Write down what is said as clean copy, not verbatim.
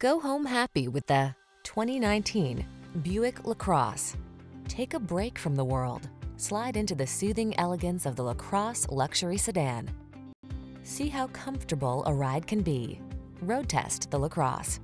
Go home happy with the 2019 Buick LaCrosse. Take a break from the world. Slide into the soothing elegance of the LaCrosse luxury sedan. See how comfortable a ride can be. Road test the LaCrosse.